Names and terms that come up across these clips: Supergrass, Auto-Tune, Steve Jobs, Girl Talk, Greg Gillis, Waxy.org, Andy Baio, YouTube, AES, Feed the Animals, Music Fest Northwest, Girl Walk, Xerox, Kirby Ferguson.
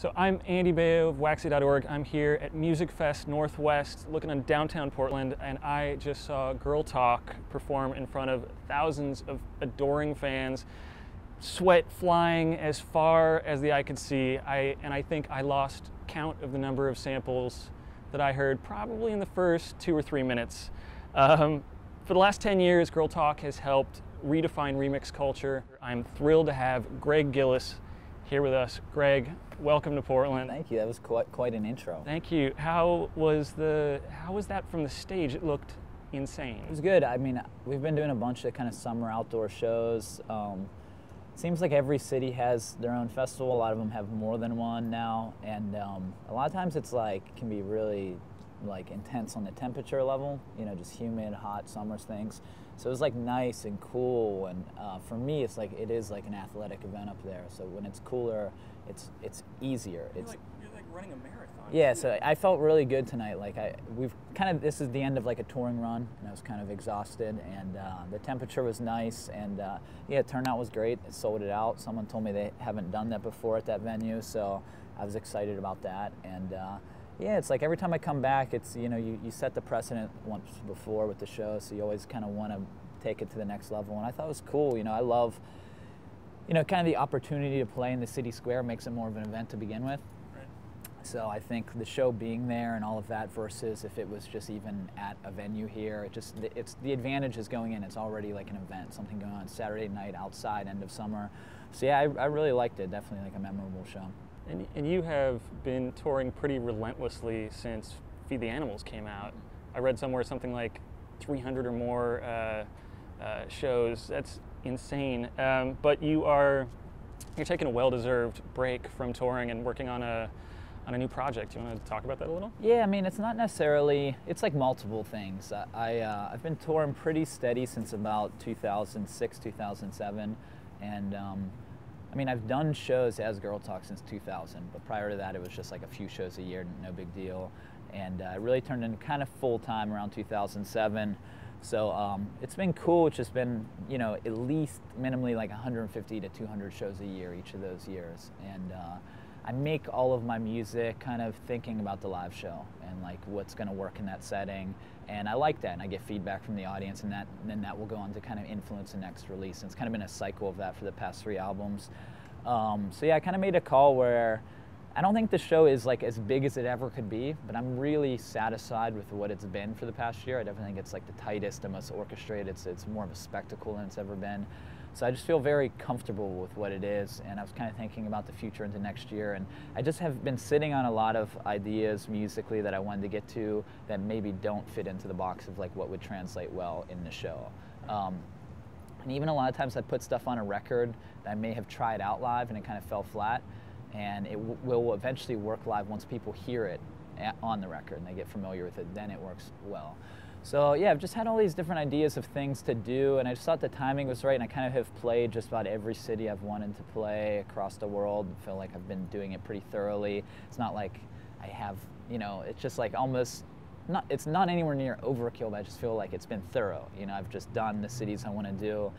So I'm Andy Baio of Waxy.org. I'm here at Music Fest Northwest, looking on downtown Portland, and I just saw Girl Talk perform in front of thousands of adoring fans, sweat flying as far as the eye could see. I think I lost count of the number of samples that I heard probably in the first 2 or 3 minutes. For the last 10 years, Girl Talk has helped redefine remix culture. I'm thrilled to have Greg Gillis here with us. Greg, welcome to Portland. Thank you. That was quite an intro. Thank you. How was that from the stage? It looked insane. It was good. I mean, we've been doing a bunch of kind of summer outdoor shows. Seems like every city has their own festival. A lot of them have more than one now, and a lot of times it's like can be really like intense on the temperature level. You know, just humid, hot summers things. So it was like nice and cool, and for me, it's like it is like an athletic event up there. So when it's cooler, it's easier. You're like running a marathon. Yeah. Too. So I felt really good tonight. Like we've kind of, this is the end of like a touring run, and I was kind of exhausted, and the temperature was nice, and yeah, turnout was great. It sold it out. Someone told me they haven't done that before at that venue, so I was excited about that, and. Yeah, it's like every time I come back, it's, you know, you set the precedent once before with the show, so you always kind of want to take it to the next level. And I thought it was cool. You know, I love, you know, kind of the opportunity to play in the city square makes it more of an event to begin with. Right. So I think the show being there and all of that versus if it was just even at a venue here, it just, it's the advantage is going in. It's already like an event, something going on Saturday night outside, end of summer. So yeah, I really liked it. Definitely like a memorable show. And you have been touring pretty relentlessly since Feed the Animals came out. I read somewhere something like 300 or more shows. That's insane. But you're taking a well-deserved break from touring and working on a new project. You want to talk about that a little? Yeah, I mean, it's not necessarily, it's like multiple things. I've been touring pretty steady since about 2006, 2007, and. I mean, I've done shows as Girl Talk since 2000, but prior to that, it was just like a few shows a year, no big deal. And it really turned into kind of full-time around 2007. So it's been cool. It's just been, you know, at least minimally like 150 to 200 shows a year each of those years. And I make all of my music kind of thinking about the live show and like what's going to work in that setting. And I like that, and I get feedback from the audience, and then that will go on to kind of influence the next release. And it's kind of been a cycle of that for the past 3 albums. So yeah, I kind of made a call where I don't think the show is like as big as it ever could be, but I'm really satisfied with what it's been for the past year. I definitely think it's like the tightest and most orchestrated. It's more of a spectacle than it's ever been. So I just feel very comfortable with what it is, and I was kind of thinking about the future into next year, and I just have been sitting on a lot of ideas musically that I wanted to get to that maybe don't fit into the box of like what would translate well in the show. And even a lot of times I put stuff on a record that I may have tried out live and it kind of fell flat, and it will eventually work live once people hear it on the record and they get familiar with it, then it works well. So yeah, I've just had all these different ideas of things to do, and I just thought the timing was right, and I kind of have played just about every city I've wanted to play across the world. I feel like I've been doing it pretty thoroughly. It's not like I have, you know, it's just like almost, not, it's not anywhere near overkill, but I just feel like it's been thorough. You know, I've just done the cities I want to do,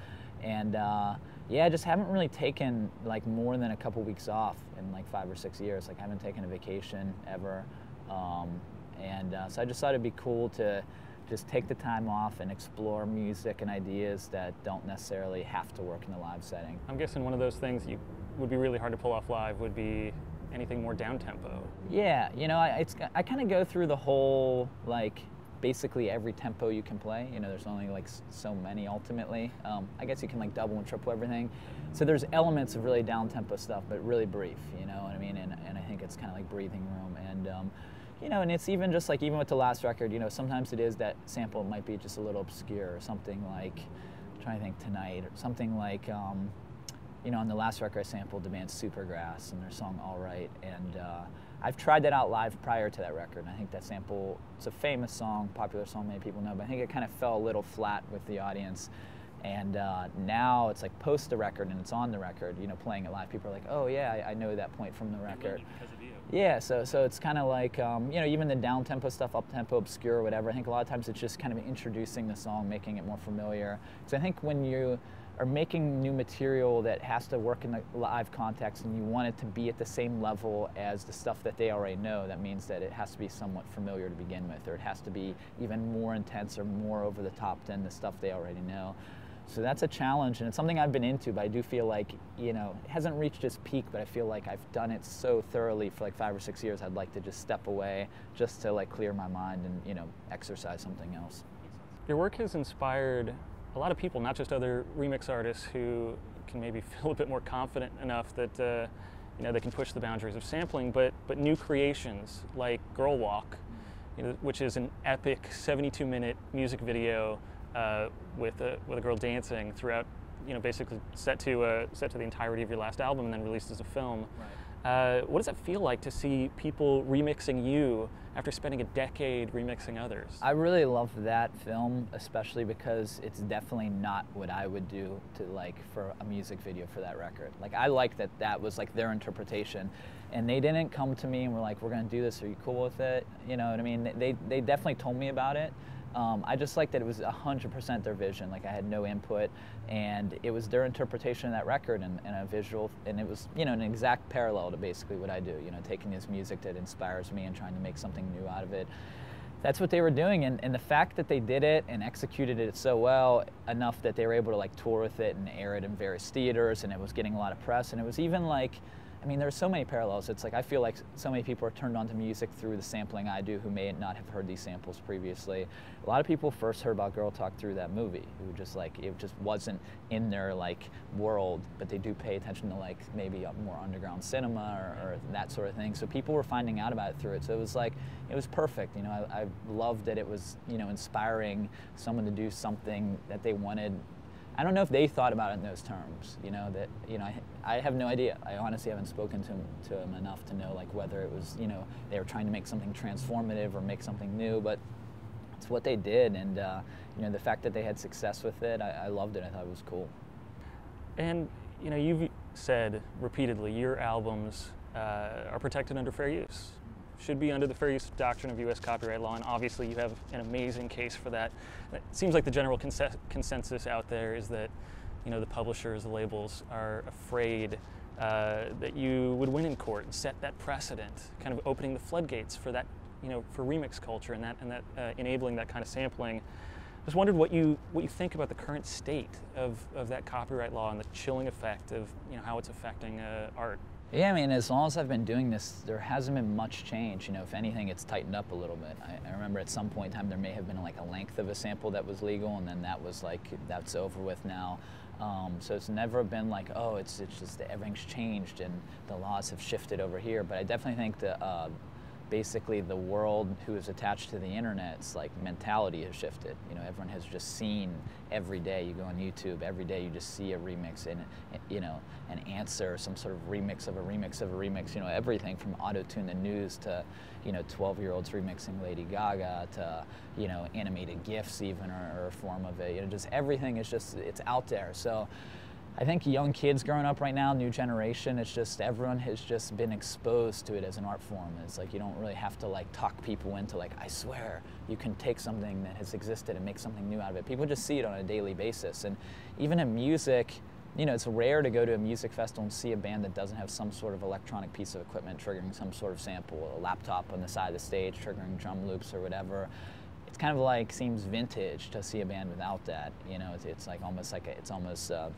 and yeah, I just haven't really taken like more than a couple weeks off in like 5 or 6 years. Like I haven't taken a vacation ever, so I just thought it'd be cool to just take the time off and explore music and ideas that don't necessarily have to work in the live setting. I'm guessing one of those things you would be really hard to pull off live would be anything more down-tempo. Yeah, you know, I kind of go through the whole, like, basically every tempo you can play. You know, there's only like so many ultimately. I guess you can like double and triple everything. So there's elements of really down-tempo stuff, but really brief, you know what I mean? And I think it's kind of like breathing room. And, you know, and it's even just like, even with the last record, you know, sometimes it is that sample might be just a little obscure or something like, I'm trying to think tonight, or something like, you know, on the last record I sampled the band Supergrass and their song All Right. And I've tried that out live prior to that record. And I think that sample, it's a famous song, popular song many people know, but I think it kind of fell a little flat with the audience. And now it's like post the record and it's on the record, you know, playing it live. People are like, oh yeah, I know that point from the record. Because of you. Yeah, so it's kind of like, you know, even the down-tempo stuff, up-tempo, obscure, whatever, I think a lot of times it's just kind of introducing the song, making it more familiar. Because I think when you are making new material that has to work in the live context, and you want it to be at the same level as the stuff that they already know, that means that it has to be somewhat familiar to begin with, or it has to be even more intense or more over the top than the stuff they already know. So that's a challenge, and it's something I've been into, but I do feel like, you know, it hasn't reached its peak, but I feel like I've done it so thoroughly for like 5 or 6 years, I'd like to just step away just to like clear my mind and, you know, exercise something else. Your work has inspired a lot of people, not just other remix artists who can maybe feel a bit more confident enough that, you know, they can push the boundaries of sampling, but new creations like Girl Walk, you know, which is an epic 72-minute music video with a girl dancing throughout, you know, basically set to the entirety of your last album and then released as a film. Right. What does that feel like to see people remixing you after spending a decade remixing others? I really love that film, especially because it's definitely not what I would do to like for a music video for that record. Like I like that that was like their interpretation, and they didn't come to me and were like, "We're gonna do this. Are you cool with it?" You know what I mean? They definitely told me about it. I just like that it was 100% their vision, like I had no input, and it was their interpretation of that record and a visual, and it was, you know, an exact parallel to basically what I do, you know, taking this music that inspires me and trying to make something new out of it. That's what they were doing, and the fact that they did it and executed it so well enough that they were able to like tour with it and air it in various theaters, and it was getting a lot of press, and it was even like, I mean, there's so many parallels. It's like I feel like so many people are turned on to music through the sampling I do who may not have heard these samples previously. A lot of people first heard about Girl Talk through that movie, who just like, it just wasn't in their like world, but they do pay attention to like maybe more underground cinema or that sort of thing. So people were finding out about it through it. So it was like, it was perfect. You know, I loved that it was, you know, inspiring someone to do something that they wanted. I don't know if they thought about it in those terms, you know, that, you know, I have no idea. I honestly haven't spoken to him enough to know, like, whether it was, you know, they were trying to make something transformative or make something new, but it's what they did, and, you know, the fact that they had success with it, I loved it. I thought it was cool. And, you know, you've said repeatedly your albums are protected under fair use, should be under the fair use doctrine of U.S. copyright law, and obviously you have an amazing case for that. It seems like the general consensus out there is that, you know, the publishers, the labels are afraid that you would win in court and set that precedent, kind of opening the floodgates for that, you know, for remix culture and that enabling that kind of sampling. Just wondered what you think about the current state of that copyright law and the chilling effect of, you know, how it's affecting art. Yeah, I mean, as long as I've been doing this, there hasn't been much change. You know, if anything, it's tightened up a little bit. I remember at some point in time there may have been like a length of a sample that was legal, and then that was like, that's over with now. So it's never been like, oh, it's just that everything's changed and the laws have shifted over here. But I definitely think that basically the world who is attached to the internet's like mentality has shifted. You know, everyone has just seen every day. You go on YouTube, every day you just see a remix and, you know, an answer, some sort of remix of a remix of a remix. You know, everything from auto-tune the news to, you know, 12-year-olds remixing Lady Gaga to, you know, animated GIFs even or a form of it. You know, just everything is just, it's out there. So I think young kids growing up right now, new generation, it's just everyone has just been exposed to it as an art form. It's like you don't really have to like talk people into like, I swear you can take something that has existed and make something new out of it. People just see it on a daily basis. And even in music, you know, it's rare to go to a music festival and see a band that doesn't have some sort of electronic piece of equipment triggering some sort of sample, a laptop on the side of the stage triggering drum loops or whatever. It's kind of like seems vintage to see a band without that. You know, it's like almost like a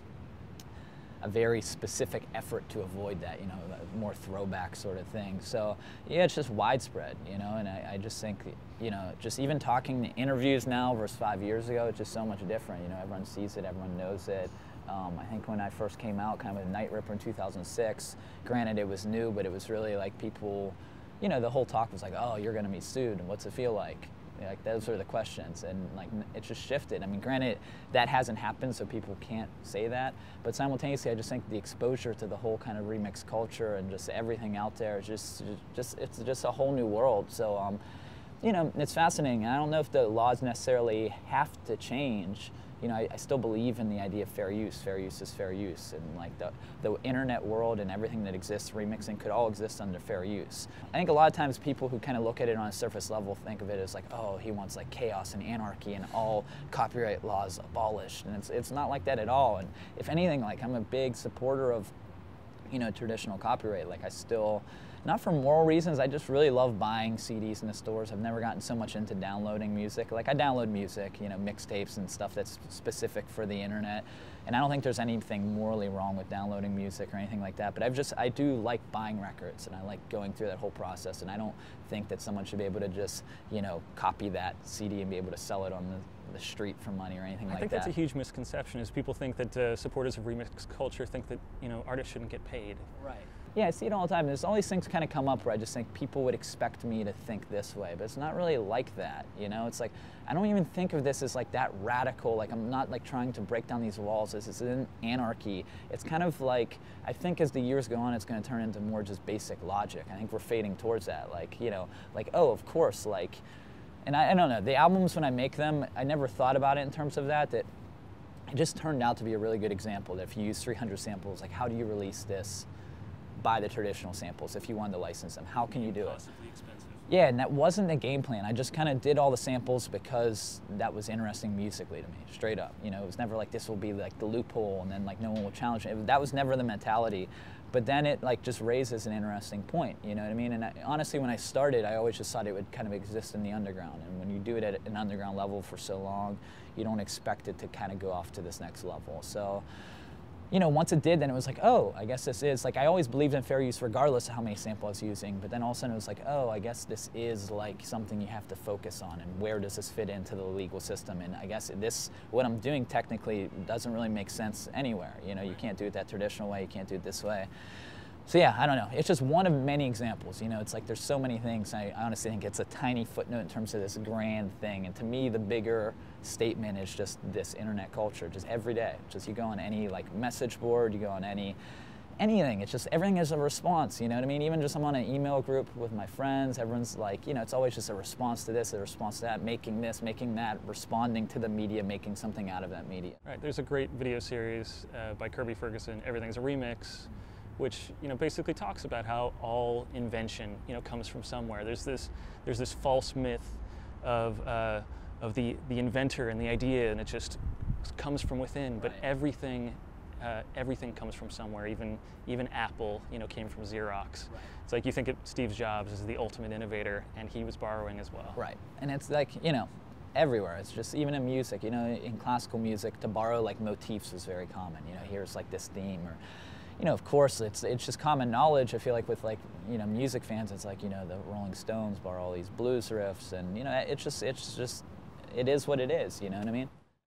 very specific effort to avoid that, you know, more throwback sort of thing. So yeah, it's just widespread, you know, and I just think, you know, just even talking to interviews now versus 5 years ago, it's just so much different. You know, everyone sees it, everyone knows it. I think when I first came out kind of with Night Ripper in 2006, granted it was new, but it was really like people, you know, the whole talk was like, oh, you're gonna be sued and what's it feel like? Like those are the questions, and like it just shifted. I mean, granted, that hasn't happened, so people can't say that. But simultaneously, I just think the exposure to the whole kind of remix culture and just everything out there is just it's just a whole new world. So, you know, it's fascinating. I don't know if the laws necessarily have to change. you know, I still believe in the idea of fair use. Fair use is fair use, and like the internet world and everything that exists, remixing could all exist under fair use. I think a lot of times people who kind of look at it on a surface level think of it as like, oh, he wants like chaos and anarchy and all copyright laws abolished, and it's not like that at all. And if anything, like I'm a big supporter of, you know, traditional copyright. Like I still, not for moral reasons, I just really love buying CDs in the stores. I've never gotten so much into downloading music. Like I download music, you know, mixtapes and stuff that's specific for the internet. And I don't think there's anything morally wrong with downloading music or anything like that, but I do like buying records, and I like going through that whole process, and I don't think that someone should be able to just, you know, copy that CD and be able to sell it on the street for money or anything like that. I think that's a huge misconception, is people think that supporters of remix culture think that, you know, artists shouldn't get paid. Right. Yeah, I see it all the time. There's all these things kind of come up where I just think people would expect me to think this way, but it's not really like that, you know? It's like, I don't even think of this as like that radical, like I'm not like trying to break down these walls. This isn't anarchy. It's kind of like, I think as the years go on, it's going to turn into more just basic logic. I think we're fading towards that. Like, you know, like, oh, of course, like, and I don't know, the albums when I make them, I never thought about it in terms of that it just turned out to be a really good example that if you use 300 samples, like how do you release this? Buy the traditional samples if you wanted to license them. How can you do it? Yeah, and that wasn't a game plan. I just kind of did all the samples because that was interesting musically to me, straight up. You know, it was never like this will be like the loophole and then like no one will challenge it. That was never the mentality. But then it like just raises an interesting point, you know what I mean? And honestly, when I started, I always just thought it would kind of exist in the underground. And when you do it at an underground level for so long, you don't expect it to kind of go off to this next level. So, you know, once it did, then it was like, oh, I guess this is, like, I always believed in fair use regardless of how many samples I was using, but then all of a sudden it was like, oh, I guess this is, like, something you have to focus on, and where does this fit into the legal system, and I guess this, what I'm doing technically doesn't really make sense anywhere, you know, you can't do it that traditional way, you can't do it this way. So yeah, I don't know, it's just one of many examples, you know, it's like there's so many things, I honestly think it's a tiny footnote in terms of this grand thing, and to me, the bigger statement is just this internet culture, just every day. Just you go on any like message board, you go on anything, it's just everything is a response, you know what I mean? Even just I'm on an email group with my friends, everyone's like, you know, it's always just a response to this, a response to that, making this, making that, responding to the media, making something out of that media. Right, there's a great video series by Kirby Ferguson, Everything's a Remix, which, you know, basically talks about how all invention, you know, comes from somewhere. There's this false myth of the inventor and the idea, and it just comes from within. But everything comes from somewhere. Even Apple, you know, came from Xerox. Right. It's like you think of Steve Jobs as the ultimate innovator, and he was borrowing as well. Right, and it's like, you know, everywhere. It's just even in music. You know, in classical music, to borrow like motifs was very common. You know, here's like this theme, or, you know, of course, it's just common knowledge. I feel like with like, you know, music fans, it's like, you know, the Rolling Stones borrow all these blues riffs, and you know, it is what it is, you know what I mean?